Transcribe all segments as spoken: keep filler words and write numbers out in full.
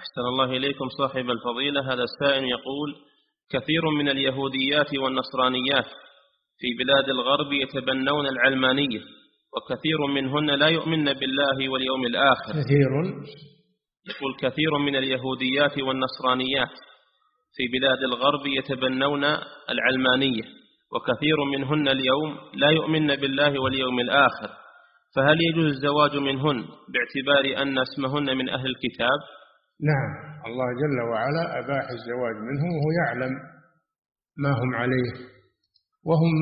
أحسن الله إليكم صاحب الفضيلة. هذا السائل يقول: كثير من اليهوديات والنصرانيات في بلاد الغرب يتبنون العلمانية، وكثير منهن لا يؤمن بالله واليوم الآخر. كثير يقول كثير من اليهوديات والنصرانيات في بلاد الغرب يتبنون العلمانية، وكثير منهن اليوم لا يؤمن بالله واليوم الآخر، فهل يجوز الزواج منهن باعتبار أن اسمهن من أهل الكتاب؟ نعم، الله جل وعلا أباح الزواج منهم وهو يعلم ما هم عليه، وهم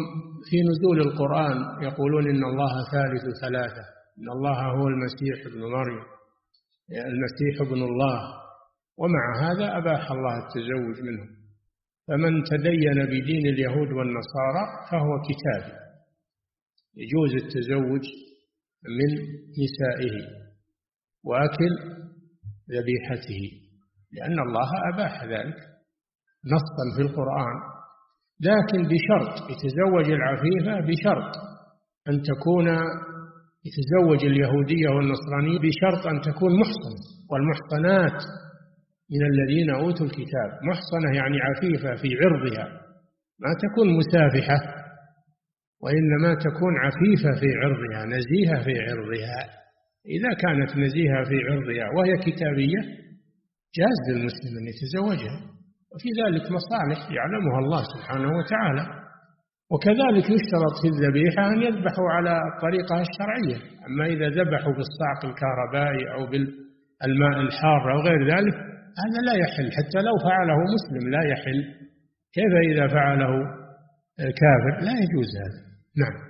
في نزول القرآن يقولون إن الله ثالث ثلاثة، إن الله هو المسيح ابن مريم، المسيح ابن الله، ومع هذا أباح الله التزوج منهم. فمن تدين بدين اليهود والنصارى فهو كتابي، يجوز التزوج من نسائه وأكل ذبيحته، لأن الله أباح ذلك نصا في القرآن، لكن بشرط يتزوج العفيفة، بشرط أن تكون يتزوج اليهودية والنصرانية، بشرط أن تكون محصنة، والمحصنات من الذين أوتوا الكتاب. محصنة يعني عفيفة في عرضها، ما تكون مسافحة، وإنما تكون عفيفة في عرضها، نزيهة في عرضها. إذا كانت نزيهة في عرضها وهي كتابية جاز للمسلم أن يتزوجها، وفي ذلك مصالح يعلمها الله سبحانه وتعالى. وكذلك يشترط في الذبيحة أن يذبحوا على الطريقة الشرعية، أما إذا ذبحوا بالصعق الكهربائي أو بالماء الحار أو غير ذلك هذا لا يحل، حتى لو فعله مسلم لا يحل، كيف إذا فعله كافر؟ لا يجوز هذا. نعم.